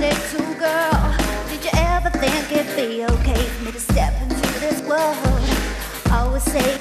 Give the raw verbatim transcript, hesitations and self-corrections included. Sunday too, girl. Did you ever think it'd be okay for me to step into this world? Always say